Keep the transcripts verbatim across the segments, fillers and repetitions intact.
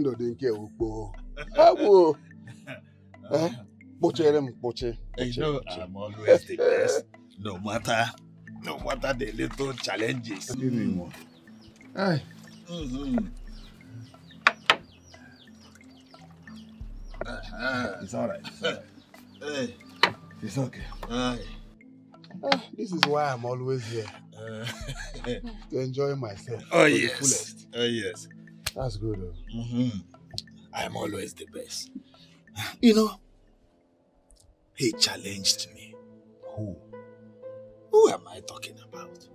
Ndo dinke ukpo. Abu. Eh? Bocherem boche. You know I'm always the best. No matter, no matter the little challenges. Mm. Aye. Mm-hmm. Uh-huh. It's all right. Hey. It's okay. Aye. Ah, this is why I'm always here. Uh, to enjoy myself. Oh yes. Oh yes. That's good. Huh? Mm-hmm. I'm always the best. You know, he challenged me. Who? Who am I talking about?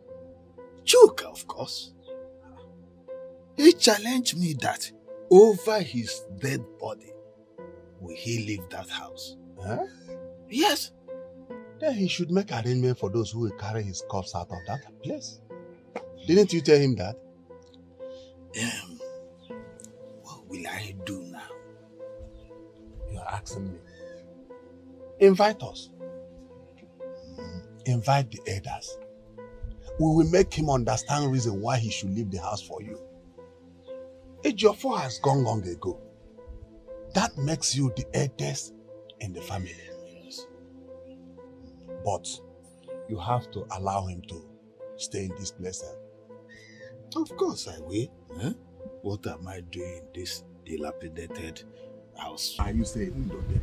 Chuka, of course. He challenged me that over his dead body, will he leave that house? Huh? Yes. Then he should make arrangement for those who will carry his corpse out of that place. Didn't you tell him that? Um, what will I do now? You are asking me. Invite us. Mm. Invite the elders. We will make him understand the reason why he should leave the house for you. Ejiofor has gone long ago. That makes you the eldest in the family. But you have to allow him to stay in this place. Of course I will. Huh? What am I doing in this dilapidated house? Are you saying, Ndode,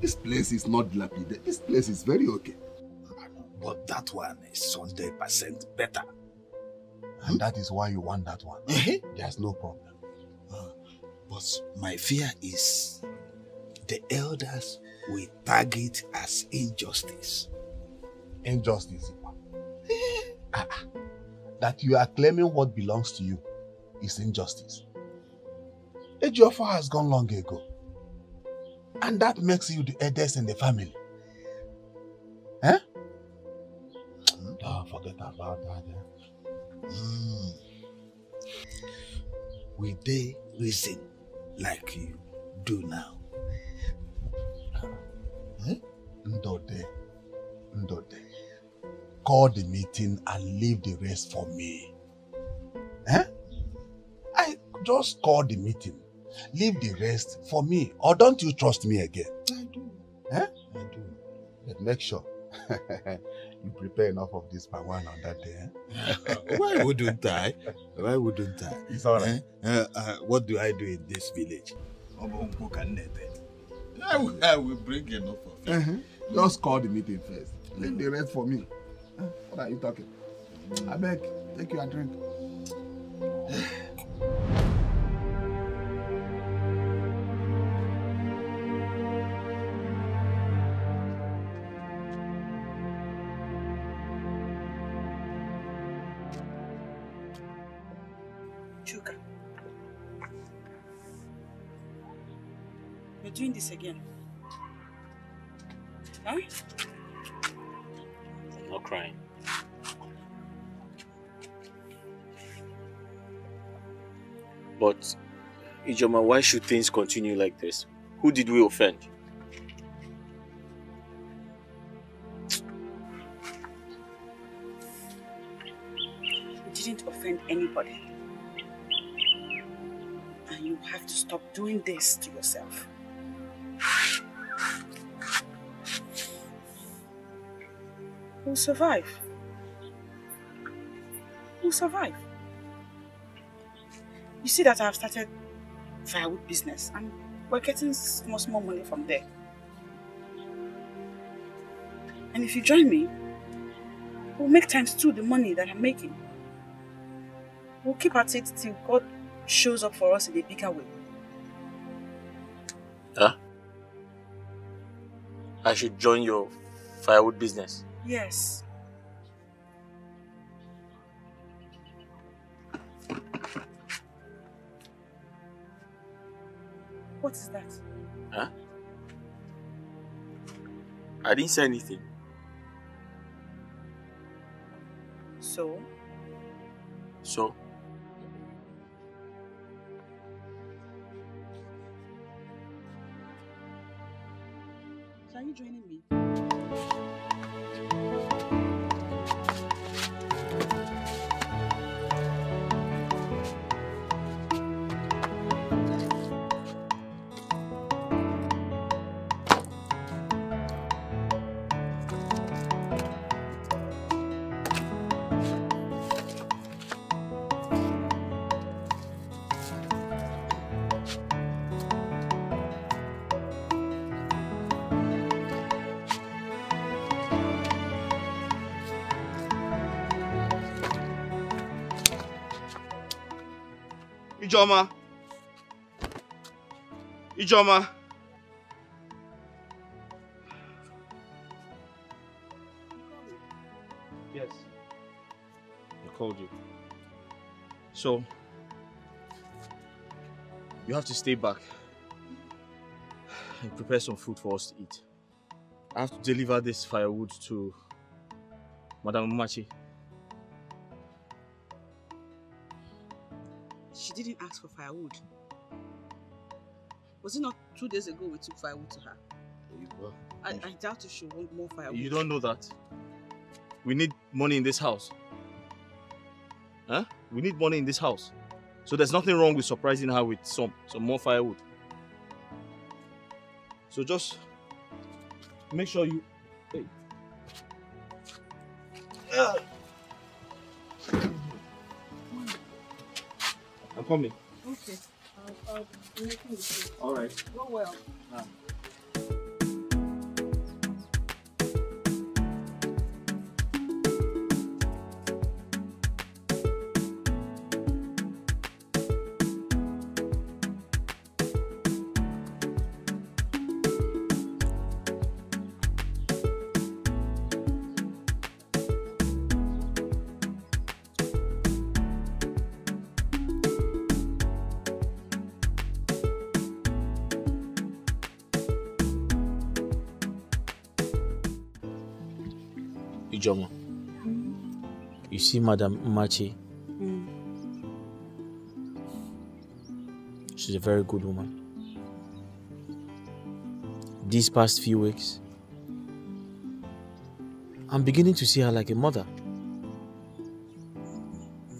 this place is not dilapidated. This place is very okay. But that one is one hundred percent better. And hmm? that is why you want that one. There's no problem. Uh, but my fear is the elders will target as injustice. Injustice. Ah, that you are claiming what belongs to you is injustice. Ejiofor has gone long ago. And that makes you the eldest in the family. Huh? Mm. Don't forget about that. Eh? Mm. Will they reason like you do now? Huh? Ndode. Ndode. Call the meeting and leave the rest for me. Eh? I just call the meeting. Leave the rest for me. Or don't you trust me again? I do. Eh? I do. But make sure you prepare enough of this by one on that day. Eh? Why wouldn't I? Why wouldn't I? It's all right. Uh, uh, what do I do in this village? I will, I will bring enough of it. Uh-huh. Just call the meeting first. Leave the rest for me. What are you talking? I beg, take your drink. Chuka. You're doing this again. Huh? I'm not crying. But, Ijeoma, why should things continue like this? Who did we offend? We didn't offend anybody. And you have to stop doing this to yourself. We'll survive. We'll survive. You see that I've started firewood business and we're getting small, small money from there. And if you join me, we'll make times two the money that I'm making. We'll keep at it till God shows up for us in a bigger way. Huh? I should join your firewood business? Yes. What is that? Huh? I didn't say anything. So? So? So are you joining me? Ijeoma. Ijeoma. Yes. I called you. So, you have to stay back and prepare some food for us to eat. I have to deliver this firewood to Madam Mumachi. She didn't ask for firewood. Was it not two days ago we took firewood to her? There you go. I, I doubt if she want more firewood. You don't know that. We need money in this house. Huh? We need money in this house. So there's nothing wrong with surprising her with some, some more firewood. So just make sure you... Hey. Uh. I'm coming. Okay. I'll, I'll be making with you. All right. Go well. Ah. Ijeoma, mm. You see Madam Machi, mm. She's a very good woman. These past few weeks, I'm beginning to see her like a mother.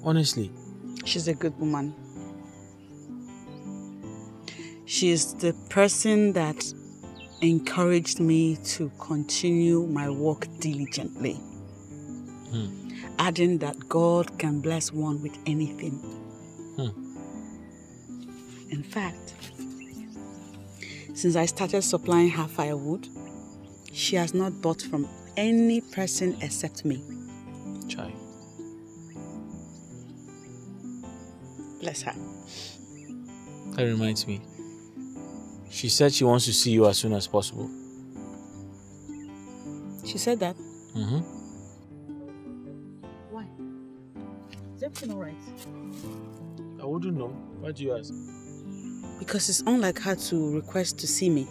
Honestly. She's a good woman. She is the person that encouraged me to continue my work diligently. Hmm. Adding that God can bless one with anything. Hmm. In fact, since I started supplying her firewood, she has not bought from any person except me. Chai. Bless her. That reminds me. She said she wants to see you as soon as possible. She said that? Mm-hmm. Is everything all right? I wouldn't know. Why do you ask? Because it's unlike her to request to see me.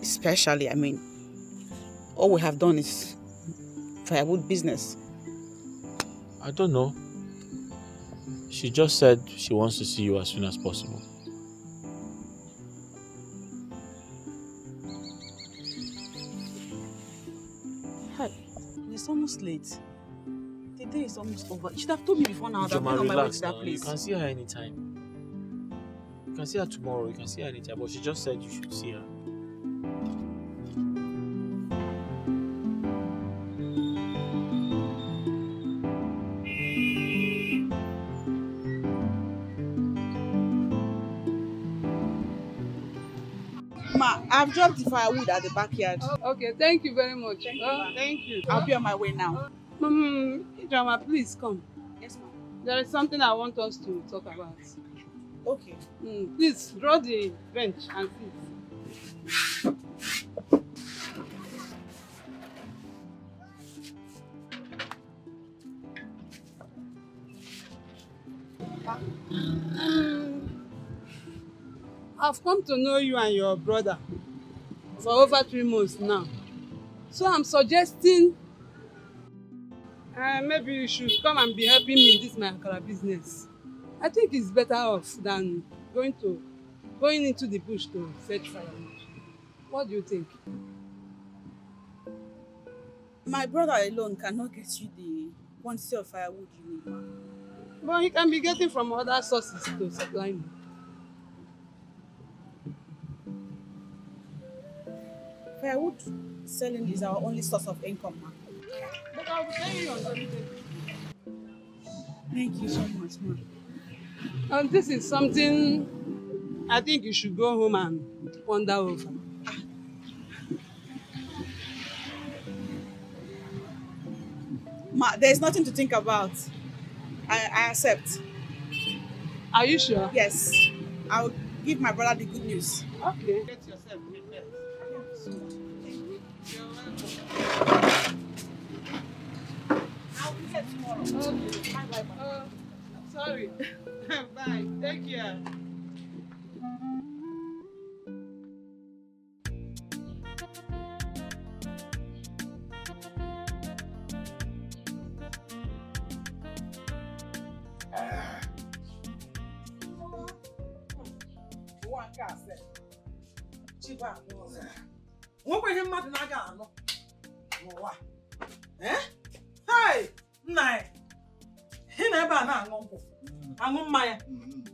Especially, I mean, all we have done is firewood business. I don't know. She just said she wants to see you as soon as possible. Hi, it's almost late. The day is almost over. You should have told me before now that I'm on my way to that place. You can see her anytime. You can see her tomorrow, you can see her anytime, but she just said you should see her. Ma, I've dropped the firewood at the backyard. Oh, okay, thank you very much. Thank you. Oh, thank you. I'll be on my way now. Mum, Ijeoma, please come. Yes, ma'am. There is something I want us to talk about. Okay. Mm, please, draw the bench and sit. Um, I've come to know you and your brother for over three months now. So I'm suggesting Uh, maybe you should come and be helping me in this my akara business. I think it's better off than going to going into the bush to fetch firewood. What do you think? My brother alone cannot get you the quantity of firewood you need. But he can be getting from other sources to supply me. Firewood selling is our only source of income, ma'am. But I'll pay you on everything. Thank you so much, ma'am. And this is something I think you should go home and ponder over. Ma, there's nothing to think about. I, I accept. Are you sure? Yes. I'll give my brother the good news. Okay. Get yourself prepared. You're welcome. I'll be here tomorrow. Okay. Bye bye. bye. Uh, sorry. Bye. Take care. What were you mad at? Eh? Hi! Nay! He never Eh? Do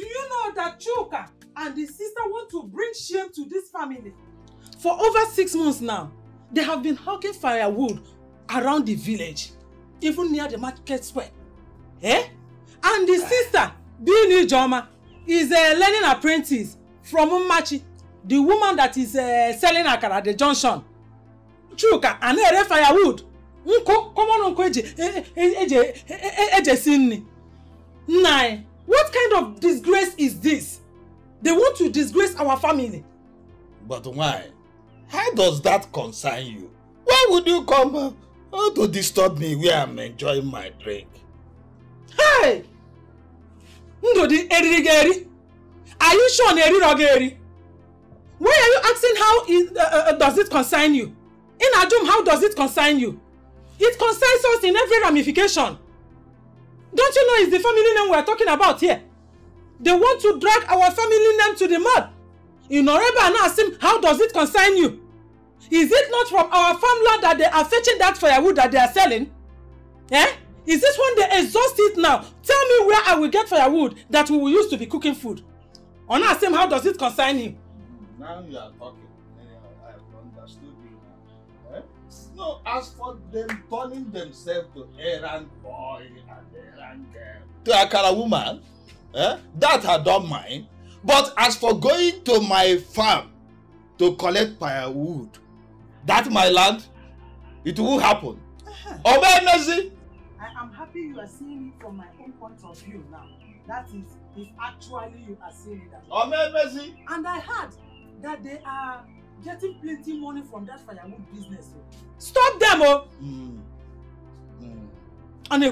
you know that Chuka and his sister want to bring shame to this family? For over six months now, they have been hawking firewood around the village, even near the market square. Eh? And the sister, being Ijeoma, is a learning apprentice from Machi, the woman that is uh, selling akara at the junction. Chuka, and her firewood. Unko, come on, Uncle Ejiogo. Nay, what kind of disgrace is this? They want to disgrace our family. But why? How does that concern you? Why would you come uh, uh, to disturb me where I'm enjoying my drink? Hey! Ndodi Erigeri? Are you sure Neri Rogeri? Why are you asking how is, uh, uh, does it concern you? In Adum, how does it concern you? It concerns us in every ramification. Don't you know it's the family name we are talking about here? They want to drag our family name to the mud. In Oreba and Asim, how does it concern you? Is it not from our farmland that they are fetching that firewood that they are selling? Eh? Is this when they exhaust it now? Tell me where I will get firewood that we will use to be cooking food. On our same, how does it concern him? Now you are talking. I have understood you now. Eh? No, as for them turning themselves to errand boy and errand girl, to Akara woman, eh? That I don't mind. But as for going to my farm to collect firewood, that my land, it will happen. Obemezie! I am happy you are seeing it from my own point of view now. That is. If actually you are seeing that. Obemezie. And I heard that they are getting plenty money from that firewood business. Stop them, oh! Mm. Mm.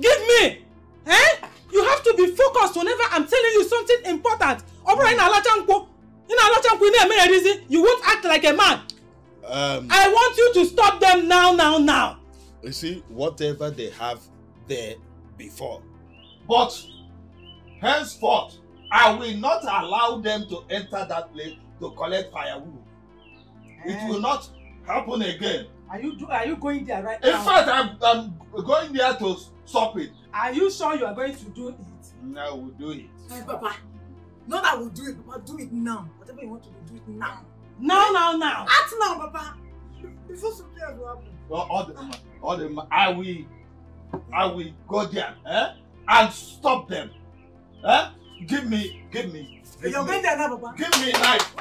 Give me! Eh? You have to be focused whenever I'm telling you something important. Obra in Alachanku. In Alachanku, in a minute, reason, you won't act like a man. Um, I want you to stop them now, now, now. You see, whatever they have there before. But henceforth, I will not allow them to enter that place to collect firewood. Eh. It will not happen again. Are you do, Are you going there right In now? In fact, I'm, I'm going there to stop it. Are you sure you are going to do it? No, we'll do it. Hey, Papa. No, that we'll do it, Papa. Do it now. Whatever you want to do, do it now. Now, now, now. Act now, Papa. Before something will happen. Well, all the, all the, I will, I will go there, eh? And stop them. Huh? Give me, give me. Give You're me. Going there now, Papa. Give me knife.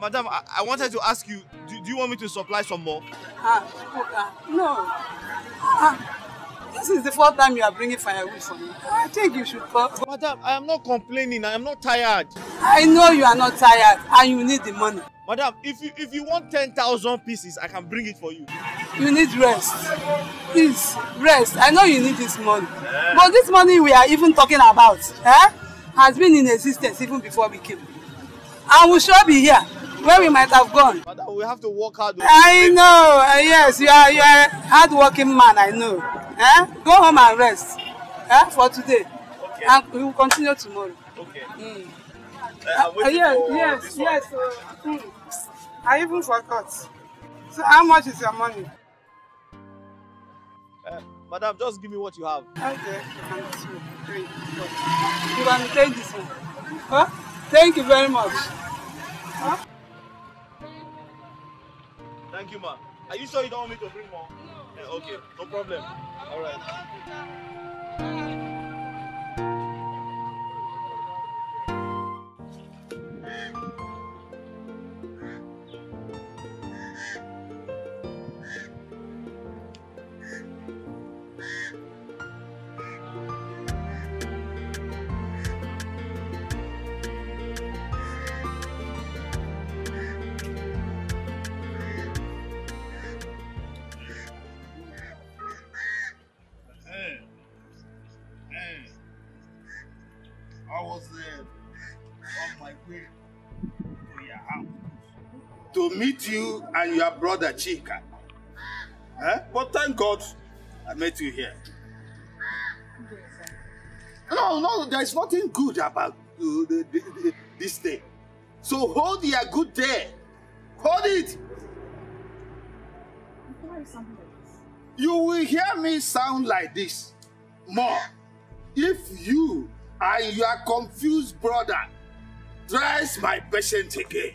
Madam, I, I wanted to ask you, do, do you want me to supply some more? Ah, okay. No. Ah, this is the fourth time you are bringing firewood for me. I think you should go. Madam, I am not complaining. I am not tired. I know you are not tired and you need the money. Madam, if you, if you want ten thousand pieces, I can bring it for you. You need rest. Please, rest. I know you need this money. Yeah. But this money we are even talking about, eh, has been in existence even before we came. And we shall be here. Where we might have gone. But we have to work hard. I know, uh, yes, you are, you are a hard-working man, I know. Eh? Go home and rest eh? for today. Okay. And we will continue tomorrow. Okay. Mm. Uh, uh, yes, yes, yes. Uh, mm. I even forgot. So how much is your money? Uh, madam, just give me what you have. Okay. One, two, three, four. You want to take this one? Huh? Thank you very much. Huh? Thank you, ma. Are you sure you don't want me to bring more? No. Yeah, okay, no problem. All right. Meet you and your brother Chuka. Huh? But thank God I met you here. Good, no, no, there's nothing good about uh, the, the, the, this day. So hold your good day. Hold it. Like you will hear me sound like this more if you and your confused brother tries my patience again.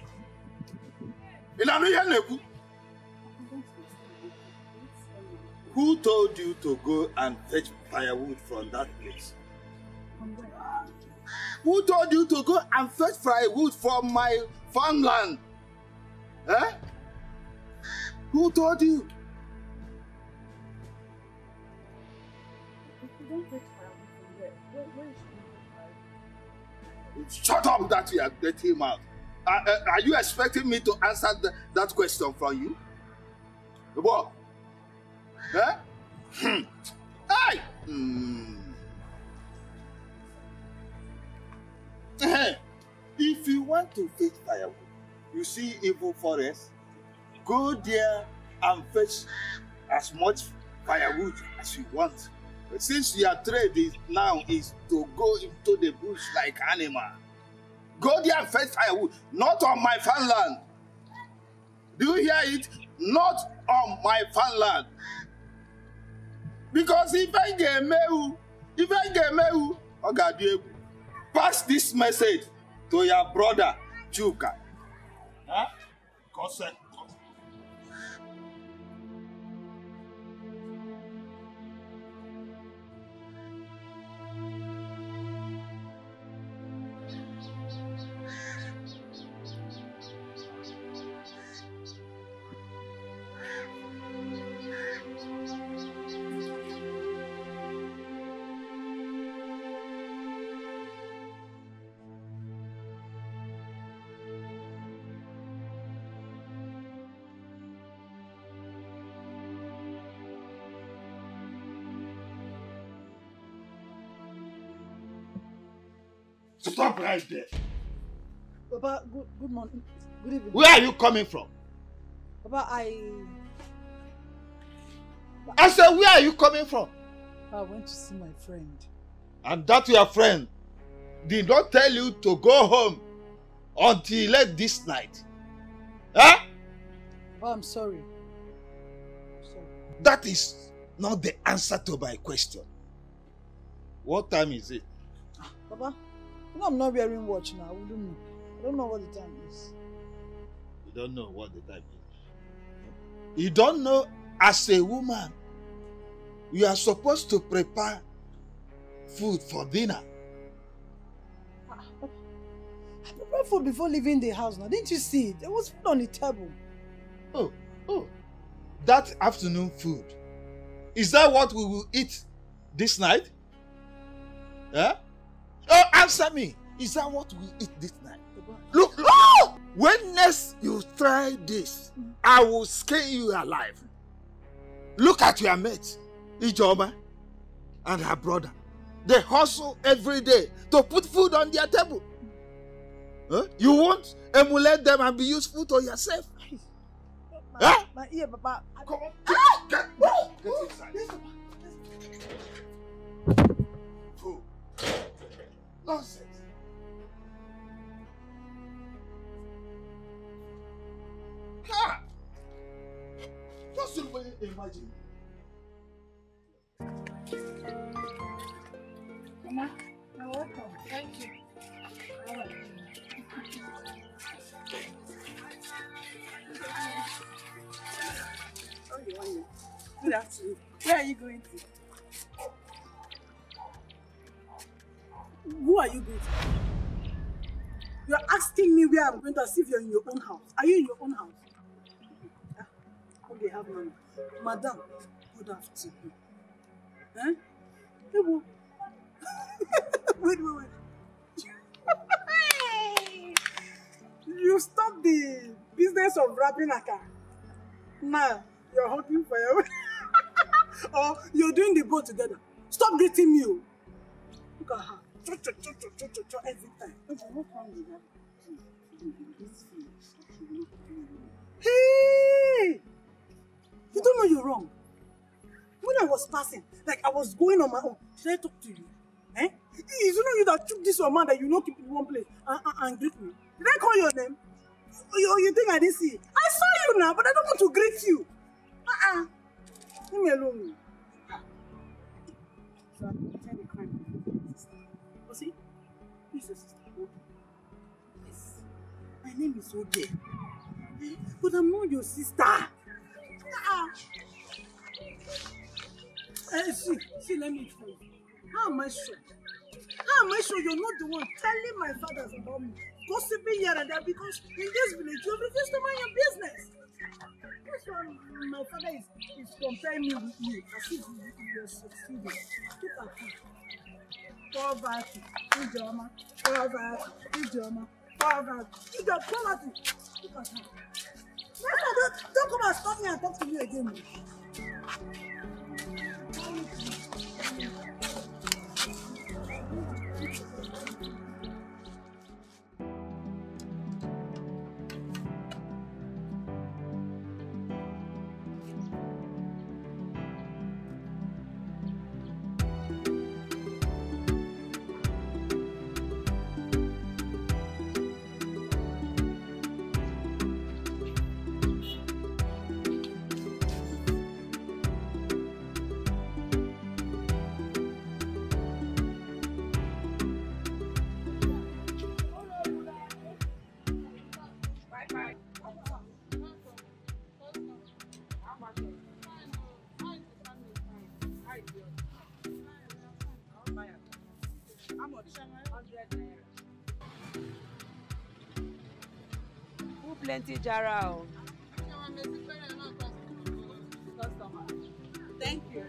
Who told you to go and fetch firewood from that place? Who told you to go and fetch firewood from my farmland? Eh? Who told you? Shut up that you are getting him out. Uh, uh, are you expecting me to answer the, that question from you? What? Huh? Hey! Mm. If you want to fetch firewood, you see evil forest, go there and fetch as much firewood as you want. But since your trade is now is to go into the bush like animal, go there and fetch firewood, not on my farmland. Do you hear it? Not on my farmland. Because if I get mehu, if I get mehu, I got you. Pass this message to your brother, Chuka. Huh? Consent. Stop right there. Baba, good, good morning. Good evening. Where are you coming from? Baba, I... I said, where are you coming from? I went to see my friend. And that your friend did not tell you to go home until late this night? Huh? Baba, I'm sorry. I'm sorry. That is not the answer to my question. What time is it? Baba? No, I'm not wearing watch now. I don't know. I don't know what the time is. You don't know what the time is. You don't know. As a woman, you are supposed to prepare food for dinner. Ah, I prepared food before leaving the house. Now, didn't you see it? There was food on the table. Oh, oh! That afternoon food. Is that what we will eat this night? Yeah. Oh, answer me. Is that what we eat this night? Look, look. Oh! When next you try this, I will scare you alive. Look at your mate, Ijeoma, and her brother. They hustle every day to put food on their table. Huh? You won't emulate them and be useful to yourself. My, huh? my ear, Papa. Come on. Ah! Get, get, get inside. Yes, Papa. Yes. Nonsense. Ha! Just imagine. Mama, you're welcome. Thank you. Good afternoon. Where are you going to? Who are you going to? You are asking me where I'm going to, as if you are in your own house. Are you in your own house? Ah, okay, have money. Madam, good afternoon. Huh? Wait, wait, wait. You stopped the business of wrapping a car. Now, you're hoping for your... Or you're doing the boat together. Stop greeting me. Look at her. Every time. Hey! You don't know you're wrong. When I was passing, like I was going on my own, should I talk to you? Eh? Is it not you that took this man that you know keep in one place and, and, and greet me? Did I call your name? You, you think I didn't see it? I saw you now, but I don't want to greet you. Uh-uh. Leave me alone. So I'm going to tell the crime. Oh, see? Who's your sister? Yes. My name is Oge. But I'm not your sister. Uh-uh. Uh, see, see, let me tell you. How am I sure? How am I sure you're not the one telling my fathers about me? Gossiping here and there, because in this village you're refused to mind your business. That's why my father is, is comparing me with you. As if you're succeeding. Look at you. Poverty, Ijeoma, poverty, Ijeoma, poverty, Ijeoma, poverty. Look at her. Don't, don't come and stop me and talk to me again. Plenty jara. Thank you.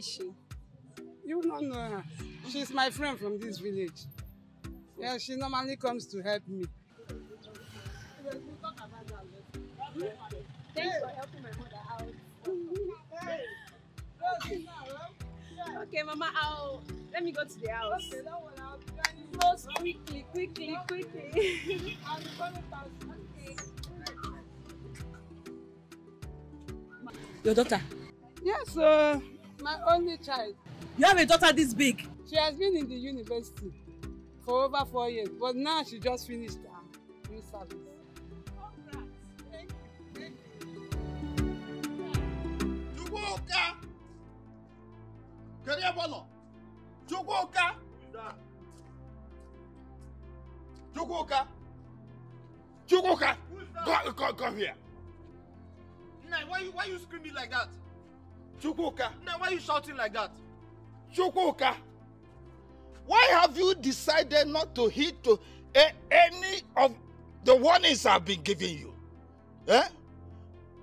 She? You don't know her. She's my friend from this village. Yeah, she normally comes to help me. Thanks for helping my mother out. Okay, Mama, I'll let me go to the house. Most quickly, quickly, quickly. Your daughter? Yes, uh, my only child. You have a daughter this big? She has been in the university for over four years, but now she just finished her new service. Congrats. Thank you. Thank you. Chuka! Kerebolo! Chuka! Chuka! Chuka! Come, come here! Nah, why, why are you screaming like that? Chuka. Now why are you shouting like that? Chuka. Why have you decided not to heed to uh, any of the warnings I've been giving you? Eh?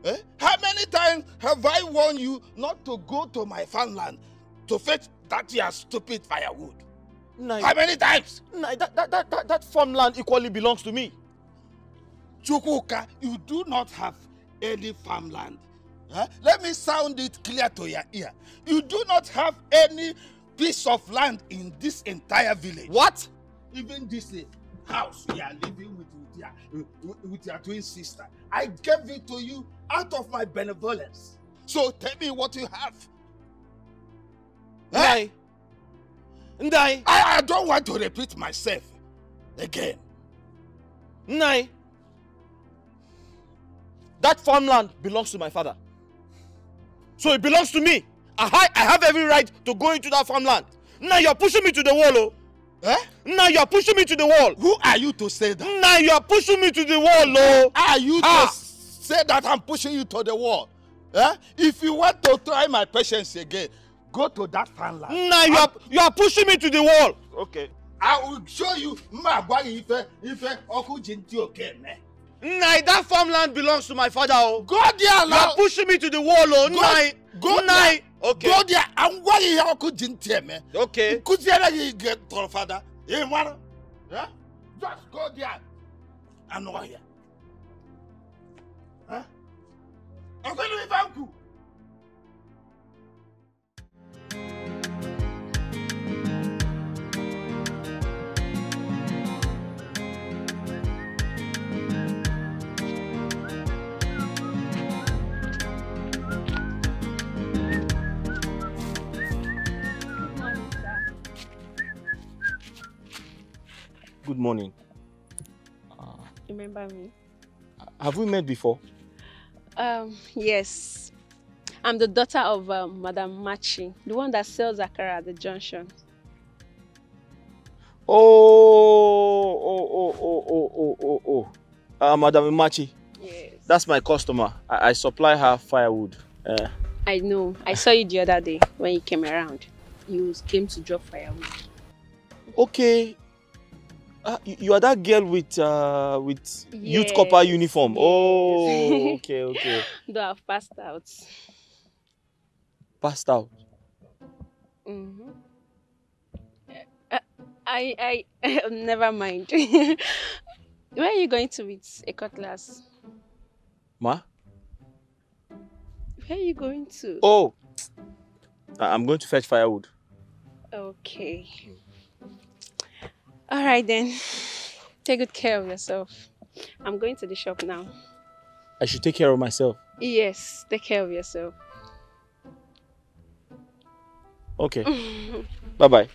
Eh? How many times have I warned you not to go to my farmland to fetch that your stupid firewood? No, how many times? No, that, that, that, that, that farmland equally belongs to me. Chuka, you do not have any farmland. Huh? Let me sound it clear to your ear. You do not have any piece of land in this entire village. What? Even this uh, house you are living with with your, with, with your twin sister. I gave it to you out of my benevolence. So tell me what you have. Ndai. Huh? Ndai. I, I don't want to repeat myself again. Ndai. That farmland belongs to my father. So it belongs to me. I, I have every right to go into that farmland. Now you're pushing me to the wall, oh. Eh? Now you're pushing me to the wall. Who are you to say that? Now you're pushing me to the wall, oh. Are you ah. to say that I'm pushing you to the wall? Eh? If you want to try my patience again, go to that farmland. Now you're you're pushing me to the wall. Okay. I will show you my body if if okay, man. Nai, that farmland belongs to my father. Oh. Go there, now. You're pushing me to the wall, oh. Go, Nai. Go Nai. There. Okay. Go there. I'm worried how could you tell me. Okay. Could you get your father? You want? Yeah. Just go there. I'm over here. Huh? I'm going to leave uncle. Good morning. Uh, Remember me? Have we met before? Um, yes. I'm the daughter of uh, Madam Machi, the one that sells akara at the junction. Oh, oh, oh, oh, oh, oh, oh, oh. Uh, Madam Machi. Yes. That's my customer. I, I supply her firewood. Uh, I know. I saw you the other day when you came around. You came to drop firewood. Okay. Ah, you are that girl with uh, with yes. youth copper uniform. Yes. Oh, okay, okay. Though I've passed out. Passed out. Mm-hmm. uh, I I never mind. Where are you going to with a cutlass? Ma? Where are you going to? Oh, I'm going to fetch firewood. Okay. All right then, take good care of yourself. I'm going to the shop now. I should take care of myself? Yes, take care of yourself. Okay, bye-bye.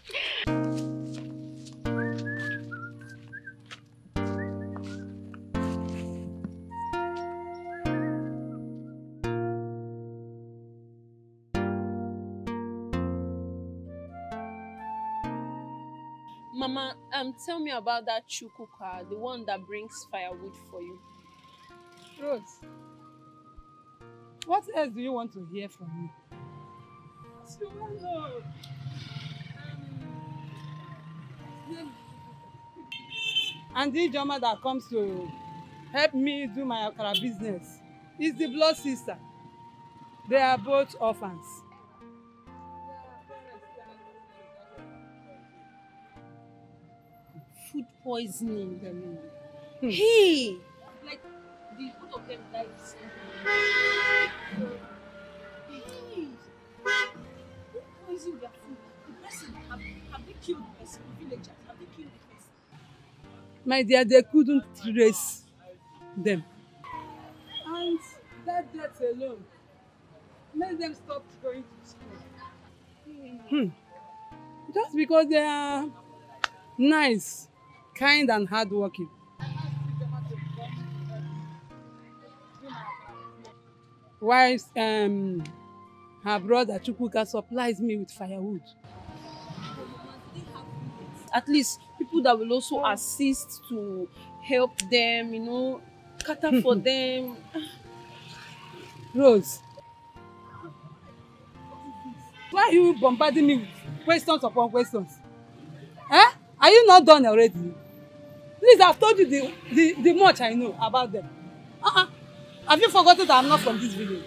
Mama, um, tell me about that Chuku car, the one that brings firewood for you. Rose, what else do you want to hear from me? Tomorrow. Um, and the Ijeoma that comes to help me do my akara business is the blood sister. They are both orphans. Food poisoning. Mm-hmm. Hey! Like, the both of them died the same time. Hey! Who poisoned their food? The person, have, have they killed the person? The villagers, have they killed the person? My dear, they couldn't trace them. And that death alone made them stop going to school. Hmm. Just because they are nice, kind and hardworking. Wives, um, her brother Chukuka supplies me with firewood. At least people that will also assist to help them, you know, cater for them. Rose, why are you bombarding me with questions upon questions? Huh? Are you not done already? Please, I've told you the, the, the much I know about them. Uh-uh. Have you forgotten that I'm not from this village?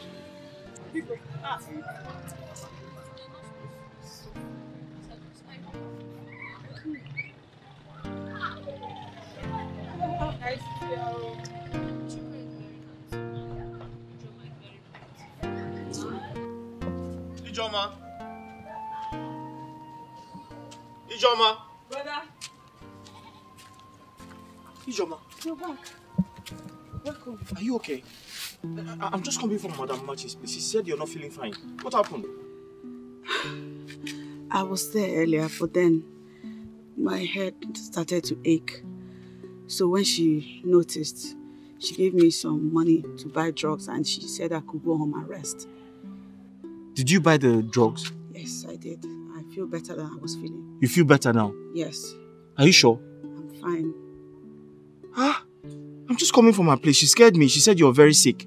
Ijeoma. Ijeoma. Brother. Ijeoma. You're back. Welcome. Are you okay? I I'm just coming from Madam Machi's place. She said you're not feeling fine. What happened? I was there earlier, but then my head started to ache. So when she noticed, she gave me some money to buy drugs and she said I could go home and rest. Did you buy the drugs? Yes, I did. I feel better than I was feeling. You feel better now? Yes. Are you sure? I'm fine. Huh? I'm just coming from her place. She scared me. She said you're very sick.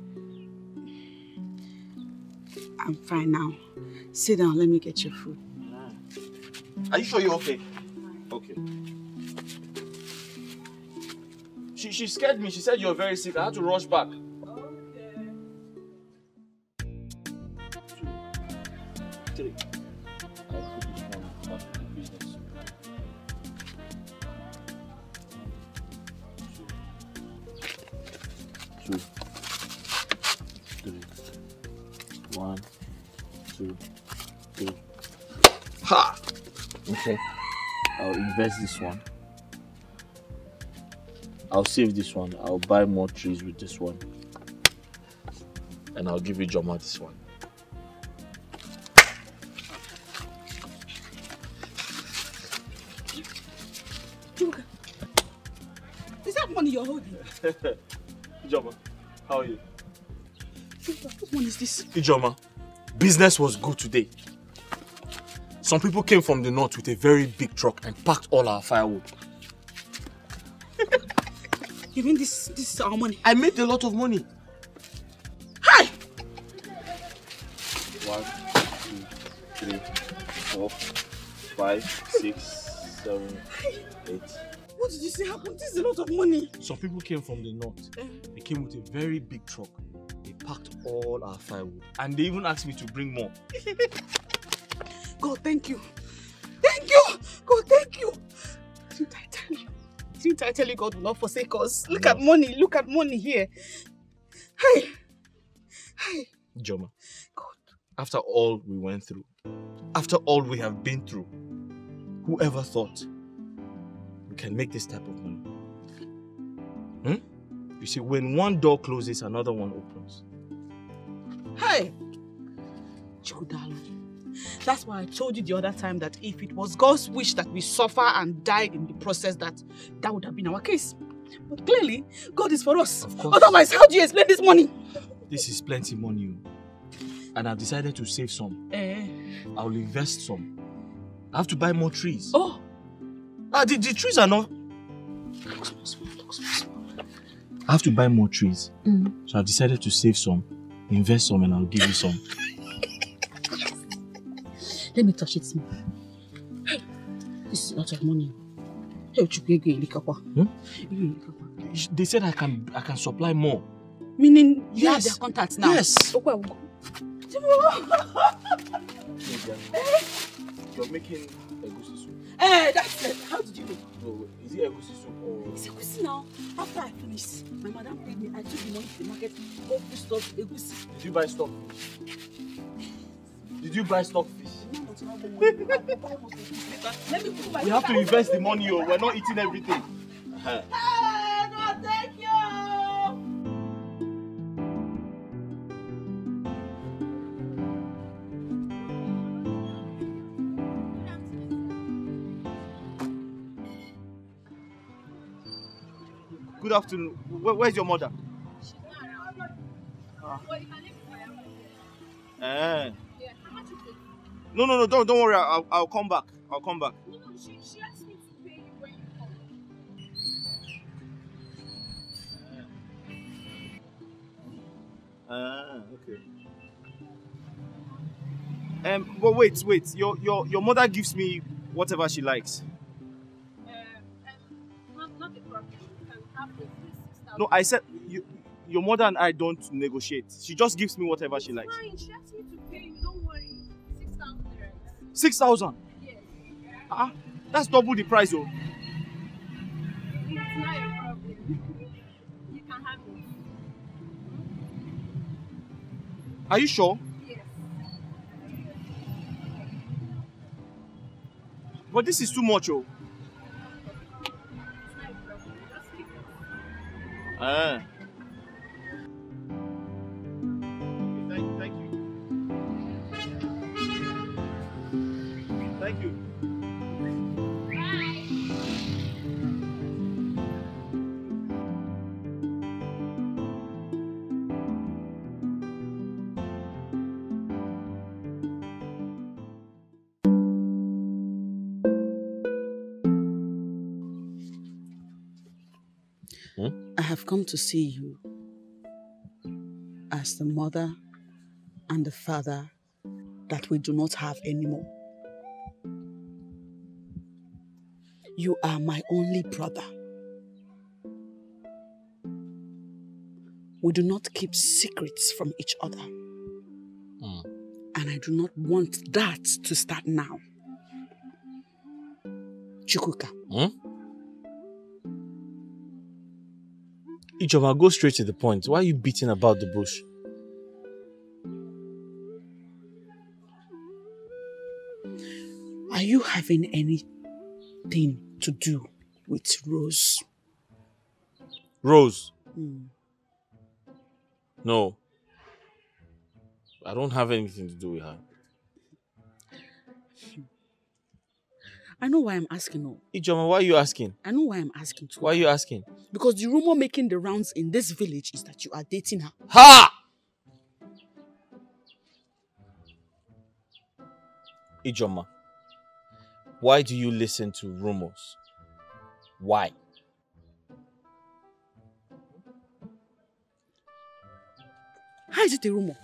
I'm fine now. Sit down. Let me get your food. Are you sure you're okay? Okay. She, she scared me. She said you're very sick. I had to rush back. Okay. Two, three, one, two, three. Ha! Okay. I'll invest this one. I'll save this one. I'll buy more trees with this one. And I'll give you Ijeoma this one. Chuka, is that money you're holding? Ijeoma, how are you? Chuka, what one is this? Ijeoma, business was good today. Some people came from the north with a very big truck and packed all our firewood. You mean this, this is our money? I made a lot of money. Hi! One, two, three, four, five, six, seven, eight. What did you say happened? This is a lot of money. Some people came from the north. They came with a very big truck. They packed all our firewood. And they even asked me to bring more. God, thank you. Thank you! God, thank you! Didn't I tell you? Didn't I tell you God will not forsake us? Look no. at money, look at money here. Hey! Hey! Ijeoma, God, after all we went through, after all we have been through, whoever thought we can make this type of money? Hmm? You see, when one door closes, another one opens. Hey! Chukudalo. That's why I told you the other time that if it was God's wish that we suffer and die in the process, that that would have been our case. But clearly, God is for us. Of course. Otherwise, how do you explain this money? This is plenty money. And I've decided to save some. Eh? I'll invest some. I have to buy more trees. Oh! Ah, the, the trees are not... I have to buy more trees. Mm. So I've decided to save some, invest some, and I'll give you some. Let me touch it small. Hey, this is a lot of money. Hey, hmm? They said I can I can supply more. Meaning you yes. have their contacts now? Yes. Okay. You're making egusi soup. Hey, that's it. How did you do? No, is it egusi soup or? It's egusi now. After I finished, my madam paid me. I took the money to the market. Go to stock egusi. Did you buy stock? Did you buy stockfish? We have to invest the money, or we're not eating everything. Uh-huh. Hey, no, thank you. Good afternoon. Where, where's your mother? She's not around. Well, you can leave it for her. No, no, no, don't, don't worry, I'll, I'll come back. I'll come back. No, no, she, she asked me to pay you when you come. Ah, okay. Um, but wait, wait, your, your, your mother gives me whatever she likes. Uh, um, not a problem, you can have this. No, I said, you, your mother and I don't negotiate. She just gives me whatever she likes. Fine, she asked me to pay you, don't worry. Six thousand. Yes. Ah, that's double the price, though. It's not a problem. You can have it. Are you sure? Yes. But this is too much, oh. Ah. Thank, thank you. Thank you. I have come to see you as the mother and the father that we do not have anymore. You are my only brother. We do not keep secrets from each other. Mm. And I do not want that to start now. Chukuka. Mm? Ijeoma, go straight to the point. Why are you beating about the bush? Are you having anything to do with Rose? Rose? Mm. No. I don't have anything to do with her. I know why I'm asking. No. Ijeoma, why are you asking? I know why I'm asking too. Why are you asking? Because the rumor making the rounds in this village is that you are dating her. Ha! Ijeoma, why do you listen to rumors? Why? How is it a rumor?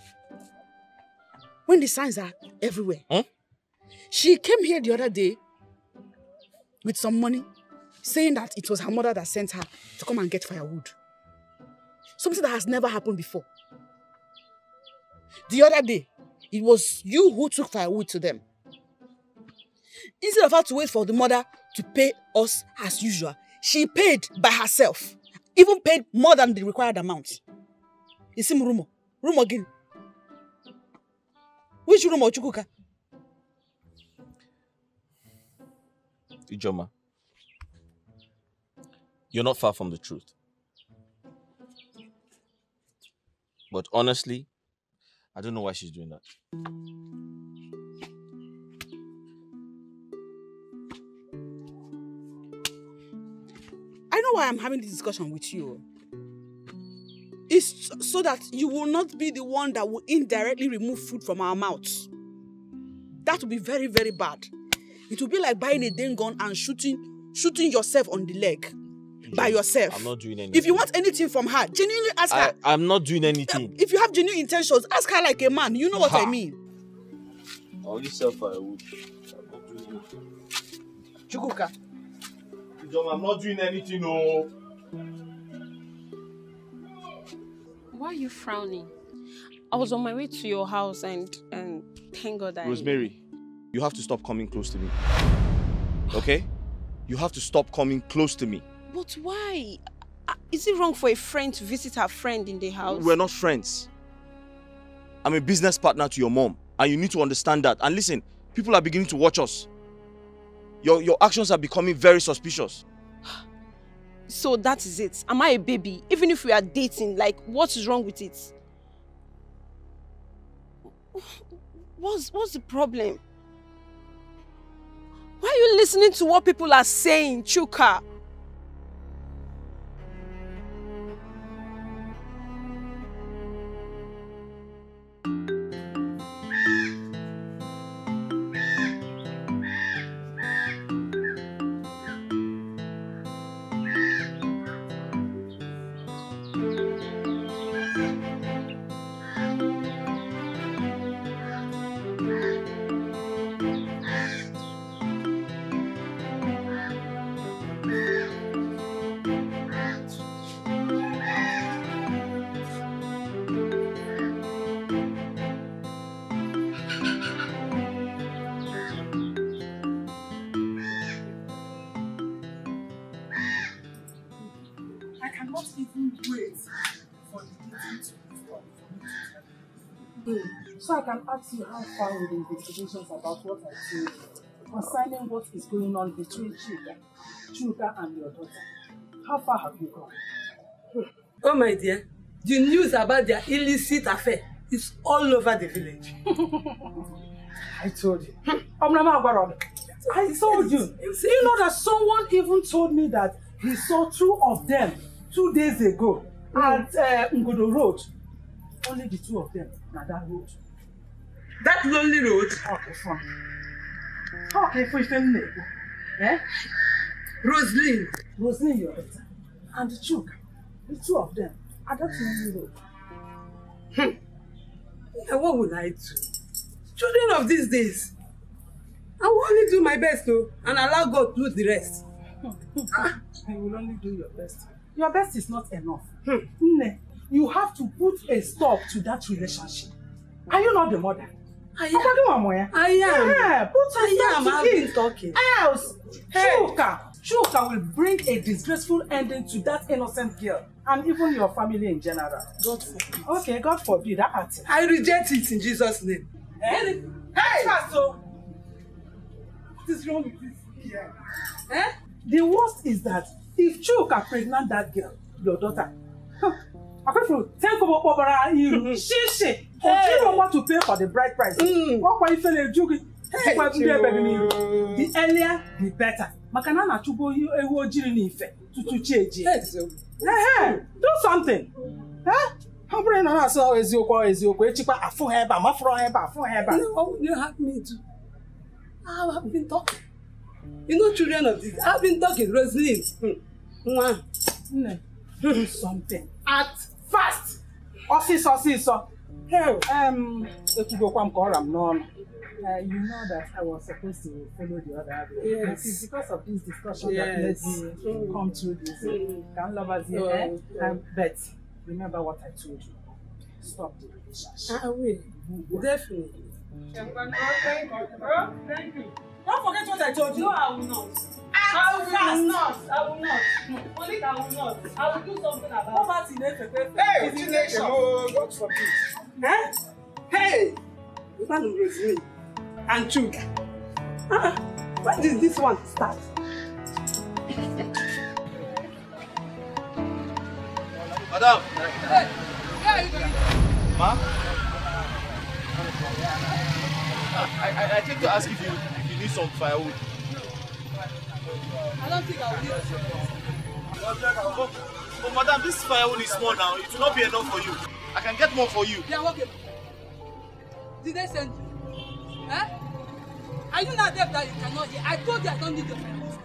When the signs are everywhere. Huh? She came here the other day with some money, saying that it was her mother that sent her to come and get firewood. Something that has never happened before. The other day, it was you who took firewood to them. Instead of her to wait for the mother to pay us as usual, she paid by herself. Even paid more than the required amount. It seems rumor. Rumor again. Which rumor, Chukuka? Ijeoma, you're not far from the truth. But honestly, I don't know why she's doing that. I know why I'm having this discussion with you. It's so that you will not be the one that will indirectly remove food from our mouths. That would be very, very bad. It will be like buying a dang gun and shooting, shooting yourself on the leg. Ijeoma, by yourself. I'm not doing anything. If you want anything from her, genuinely ask I, her. I'm not doing anything. If you have genuine intentions, ask her like a man. You know what ha. I mean. I only sell firewood. I'm not doing anything. Chukuka. Ijeoma, I'm not doing anything, no. Why are you frowning? I was on my way to your house and, and thank God I... Rosemary. You have to stop coming close to me, okay? You have to stop coming close to me. But why? Is it wrong for a friend to visit her friend in the house? We're not friends. I'm a business partner to your mom, and you need to understand that. And listen, people are beginning to watch us. Your, your actions are becoming very suspicious. So that is it. Am I a baby? Even if we are dating, like, what is wrong with it? What's, what's the problem? Why are you listening to what people are saying, Chuka? So I can ask you how far with the investigations about what I told you. concerning what is going on between Chuka, Chuka and your daughter. How far have you gone? Oh my dear, the news about their illicit affair is all over the village. I told you. I told you. You know that someone even told me that he saw two of them two days ago at uh, Ngodo Road. Only the two of them at that road. That lonely road? Okay, fine. Okay, for you, eh? Rosaline. Rosaline, your daughter. And the Chuka. The two of them at that lonely road. Hmm. And what would I do? Children of these days, I will only do my best though, and allow God to do the rest. I will only do your best. Your best is not enough. Hmm. Nne, you have to put a stop to that relationship. Are you not the mother? I am. I am. Yeah, put a stop to it. Talking. Else, hey. Chuka, Chuka will bring a disgraceful ending to that innocent girl and even your family in general. God forbid. Okay, God forbid that attitude. I reject it in Jesus' name. Hey! Hey! What is wrong with this? Yeah. Eh? The worst is that if Chuka pregnant that girl, your daughter, I can't prove. Think about Barbara. You, she, she. You don't want to pay for the bride price. What why you feel like joking? Hey, the earlier, the better. Makana na chubo you ewo jiri ni ife tutu cheje. Eh, do something. Huh? How brave na na so eziokwo eziokwo echipa afu heba ma fro heba afu heba. How you have me to? I have been talking. You know, children of this. I've been talking, Rosaline. Mm. Mm. Do something. Act fast. Osis, osis, so. Hey, um, if you go come call, I'm none. Uh, you know that I was supposed to follow the other way. Yes. It's because of this discussion yes. that led me mm. come through this. Mm. Can love us here. Eh? Mm. Um, but remember what I told you. Stop the relationship. I will. Mm. Definitely. Mm. Thank you. Don't forget what I told you. No, I will not. I will fast. not. I will not. Only I will not. I will do something about it. Hey, it's in action. God forbid. Huh? Hey! You can't embrace me. And Chuka. Huh? When did this one start? Madam. Hey. Where are you going? Ma? I, I, I came to ask if you... some firewood. I don't think I will need it. Oh, oh, madam, this firewood is small now. It will not be enough for you. I can get more for you. They are working. Did they send you? Eh? Are you not deaf that you cannot hear? I told you I don't need the firewood now.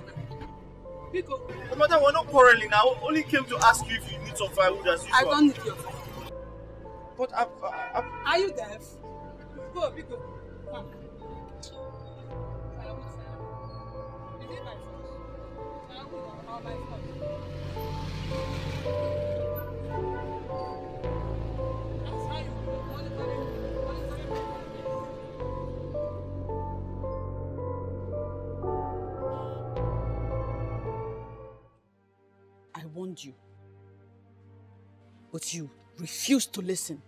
Because... Oh, madam, we're not quarreling now. I only came to ask you if you need some firewood as usual. I don't need your firewood. But I... I, I... Are you deaf? Go, Pico. Come. I warned you, but you refused to listen.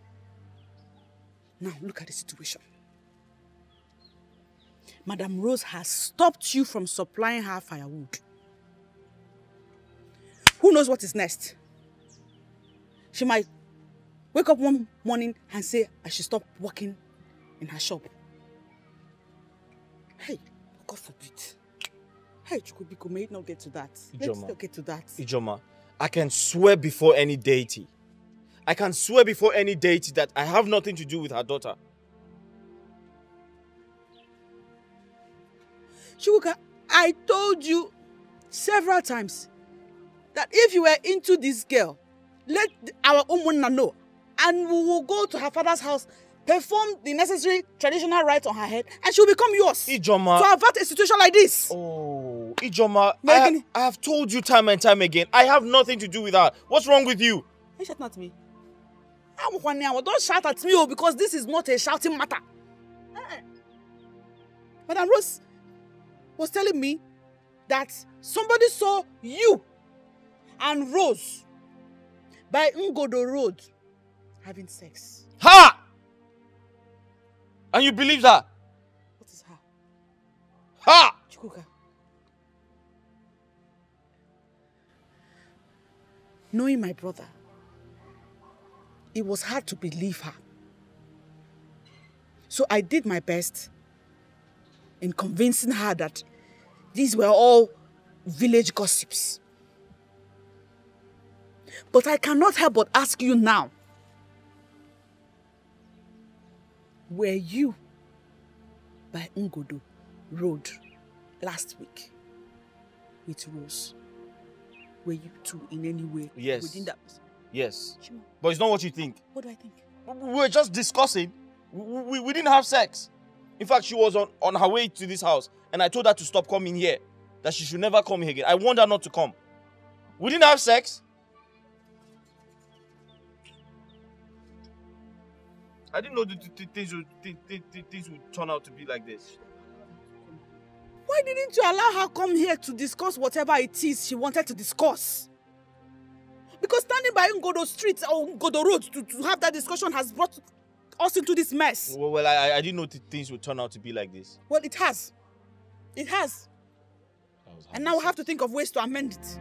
Now look at the situation. Madam Rose has stopped you from supplying her firewood. Who knows what is next? She might wake up one morning and say, I should stop working in her shop. Hey, God forbid. Hey, Chukubiko, may it not get to that. Ijeoma. Let's get to that. Ijeoma, I can swear before any deity. I can swear before any deity that I have nothing to do with her daughter. Chuka, I told you several times that if you were into this girl, let our Umunna know and we will go to her father's house, perform the necessary traditional rites on her head and she will become yours. Ijeoma. To avert a situation like this. Oh, Ijeoma, I, I have told you time and time again, I have nothing to do with her. What's wrong with you? Are you shouting at me? Don't shout at me because this is not a shouting matter. Madam Rose was telling me that somebody saw you and Rose by Ngodo Road having sex. Ha! And you believe that? What is her? Ha! Chuka. Knowing my brother, it was hard to believe her. So I did my best in convincing her that these were all village gossips. But I cannot help but ask you now, were you by Ngodo Road last week with Rose? Were you two in any way yes. within that? Yes. Chima. But it's not what you think. What do I think? We were just discussing. We, we, we didn't have sex. In fact, she was on, on her way to this house and I told her to stop coming here. That she should never come here again. I warned her not to come. We didn't have sex. I didn't know the things would, things would turn out to be like this. Why didn't you allow her come here to discuss whatever it is she wanted to discuss? Because standing by Ngodo Street or Ngodo Road to, to have that discussion has brought us into this mess. Well, well I, I didn't know th things would turn out to be like this. Well, it has. It has. And now we have to think of ways to amend it.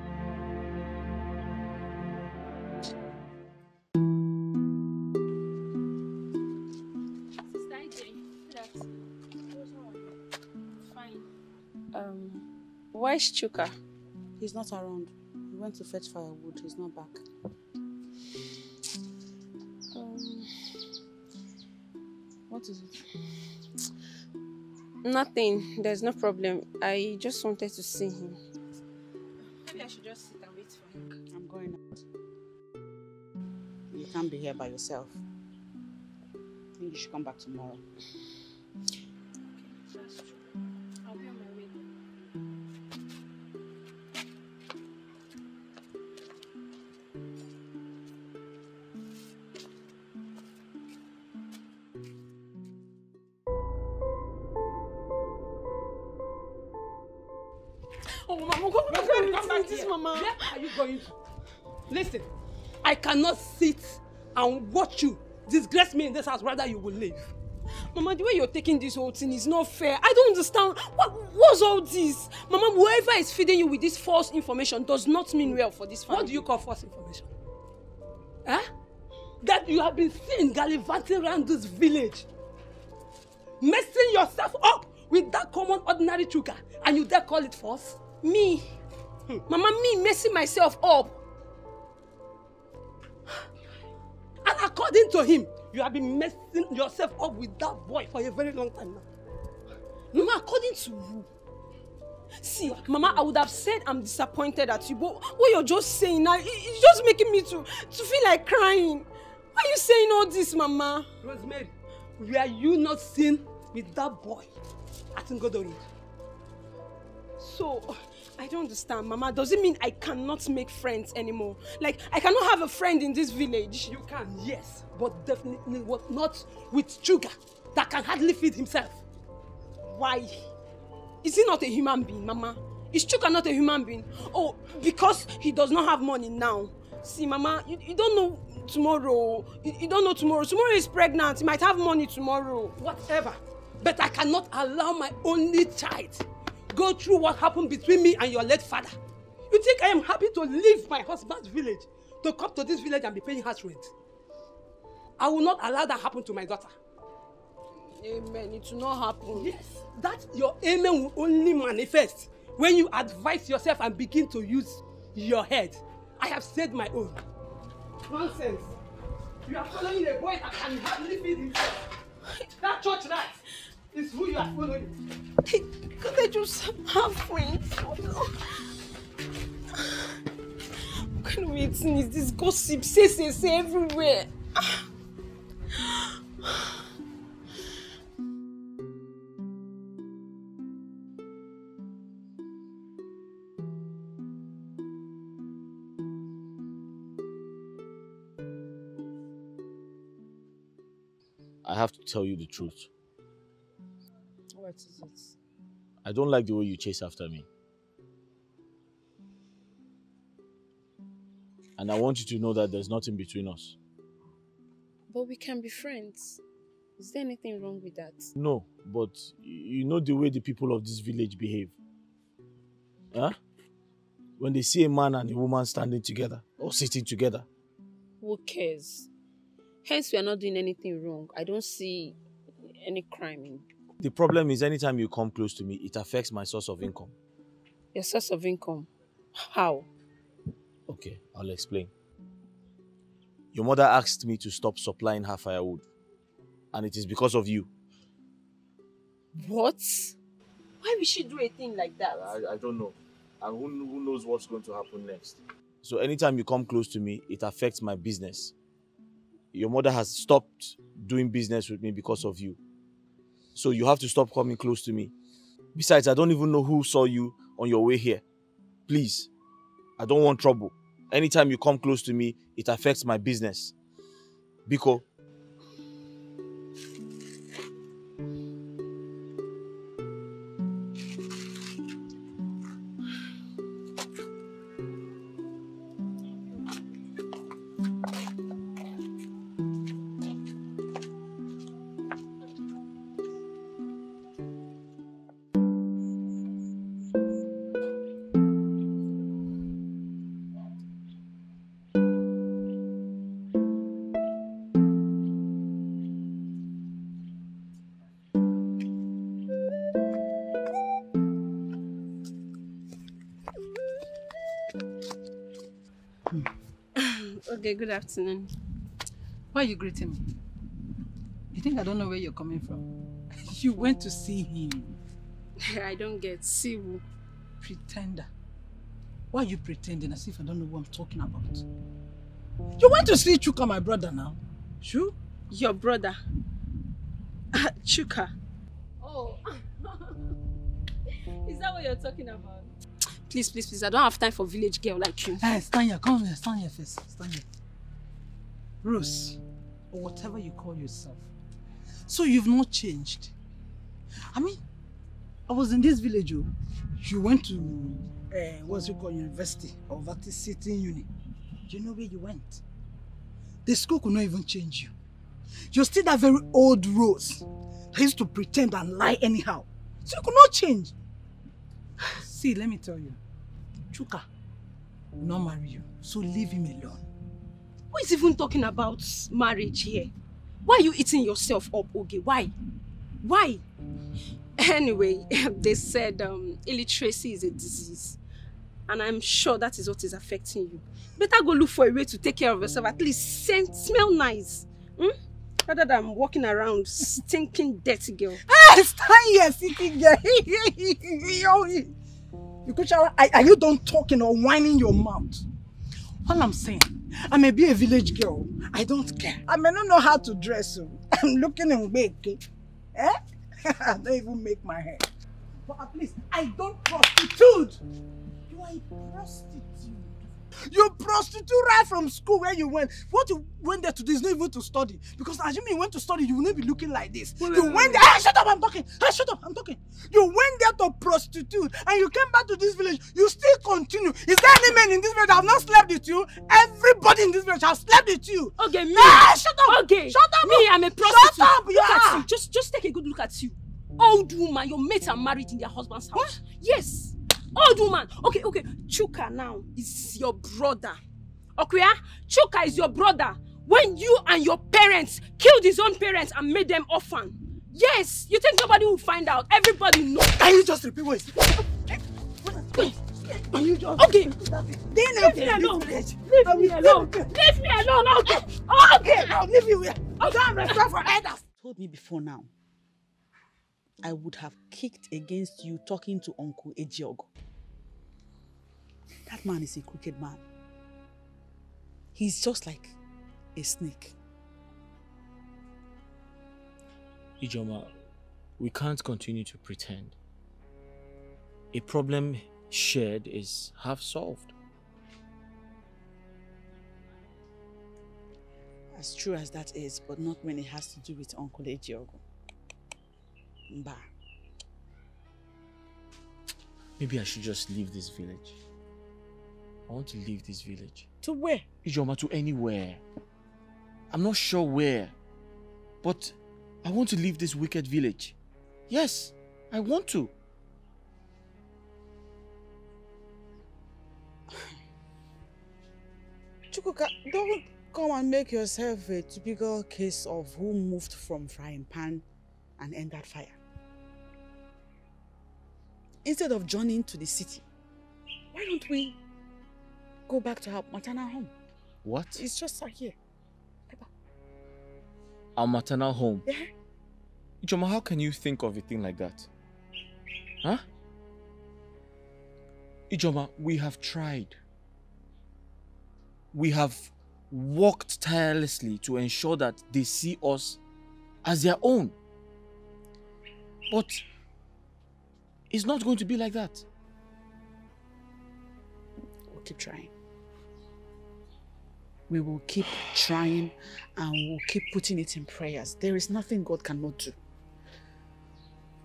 Where's Chuka? He's not around. He went to fetch firewood. He's not back. Um, what is it? Nothing. There's no problem. I just wanted to see him. Maybe I should just sit and wait for him. I'm going out. You can't be here by yourself. I think you should come back tomorrow. Mama. Where are you going to? Listen, I cannot sit and watch you disgrace me in this house. Rather, you will leave. Mama, the way you're taking this whole thing is not fair. I don't understand. What was all this? Mama, whoever is feeding you with this false information does not mean well for this family. What do you call false information? Huh? That you have been seen gallivanting around this village, messing yourself up with that common ordinary Chuka, and you dare call it false? Me? Mama, me messing myself up. And according to him, you have been messing yourself up with that boy for a very long time now. Mama, according to you. See, Mama, I would have said I'm disappointed at you, but what you're just saying now, it's just making me to, to feel like crying. Why are you saying all this, Mama? Rosemary, were you not seen with that boy at Ngodo Road? So, I don't understand, Mama. Does it mean I cannot make friends anymore? Like, I cannot have a friend in this village? You can, yes. But definitely not with Chuka that can hardly feed himself. Why? Is he not a human being, Mama? Is Chuka not a human being? Oh, because he does not have money now. See, Mama, you, you don't know tomorrow. You, you don't know tomorrow. Tomorrow is pregnant. He might have money tomorrow. Whatever. But I cannot allow my only child go through what happened between me and your late father. You think I am happy to leave my husband's village to come to this village and be paying house rent? I will not allow that happen to my daughter. Amen. It will not happen. Yes. That your amen will only manifest when you advise yourself and begin to use your head. I have said my own. Nonsense. You are following a boy that can hardly feed himself. That church rat is who you are following. Could they just have friends? What kind of eating is this gossip? Say, say, say everywhere. I have to tell you the truth. What is it? I don't like the way you chase after me. And I want you to know that there's nothing between us. But we can be friends. Is there anything wrong with that? No, but you know the way the people of this village behave. Huh? When they see a man and a woman standing together or sitting together. Who cares? Hence, we are not doing anything wrong. I don't see any crime in it. The problem is anytime you come close to me, it affects my source of income. Your source of income? How? Okay, I'll explain. Your mother asked me to stop supplying her firewood. And it is because of you. What? Why would she do a thing like that? I, I don't know. And who, who knows what's going to happen next. So anytime you come close to me, it affects my business. Your mother has stopped doing business with me because of you. So you have to stop coming close to me. Besides, I don't even know who saw you on your way here. Please, I don't want trouble. Anytime you come close to me, it affects my business. Biko. Okay, good afternoon. Why are you greeting me? You think I don't know where you're coming from? You went to see him. I don't get see who. Pretender. Why are you pretending as if I don't know what I'm talking about? You went to see Chuka, my brother now. Shu? Your brother. Chuka. Oh. Is that what you're talking about? Please, please, please. I don't have time for village girl like you. Hey, stand here. Come here. Stand here first. Stand here. Rose, or whatever you call yourself. So you've not changed. I mean, I was in this village. You, you went to, uh, what's it called, university or that is sitting uni. Do you know where you went? The school could not even change you. You're still that very old Rose that used to pretend and lie anyhow. So you could not change. See, let me tell you, Chuka will not marry you, so leave him alone. Who is even talking about marriage here? Why are you eating yourself up, Oge? Why? Why? Anyway, they said um, illiteracy is a disease, and I'm sure that is what is affecting you. Better go look for a way to take care of yourself, at least scent, smell nice. Hmm? Rather than walking around stinking dirty girl. Hey, stand here, stinking girl. You could shout, are you done talking or whining your mouth? All I'm saying, I may be a village girl. I don't care. I may not know how to dress. So I'm looking in big. Eh? I don't even make my hair. But at least I don't prostitute. You are a prostitute. You prostitute right from school where you went. What you went there to do is not even to study. Because assuming you went to study, you will not be looking like this. Wait, you wait, went there. Hey, shut up, I'm talking. Hey, shut up, I'm talking. You went there to prostitute and you came back to this village. You still continue. Is there any man in this village that have not slept with you? Everybody in this village has slept with you. Okay, me. Hey, shut up. Okay. Shut up. Me, I'm a prostitute. Shut up. Look at you. Just, just take a good look at you. Old woman, your mates are married in their husband's house. What? Yes. Old woman. Okay, okay. Chuka now is your brother. Okay? Chuka is your brother. When you and your parents killed his own parents and made them orphan. Yes. You think nobody will find out? Everybody knows. Can you just repeat what? Can you just... Okay. Leave me alone. Leave me alone. Leave me alone. Okay. Okay. I'll leave you here. I don't have respect for others. Told me before now. I would have kicked against you talking to Uncle Ejiogo. That man is a crooked man. He's just like a snake. Ijeoma, we can't continue to pretend. A problem shared is half solved. As true as that is, but not when it has to do with Uncle Ejiogo. Bah. Maybe I should just leave this village. I want to leave this village. To where? Ijeoma, to anywhere. I'm not sure where. But I want to leave this wicked village. Yes, I want to. Chukuka, don't come and make yourself a typical case of who moved from frying pan and entered fire. Instead of journeying to the city, why don't we go back to our maternal home? What? It's just out here. Our maternal home? Yeah. Ijeoma, how can you think of a thing like that? Huh? Ijeoma, we have tried. We have worked tirelessly to ensure that they see us as their own. But it's not going to be like that. We'll keep trying. We will keep trying and we'll keep putting it in prayers. There is nothing God cannot do.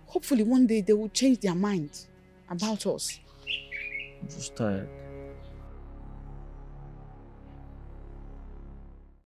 Hopefully one day they will change their mind about us. I'm just tired.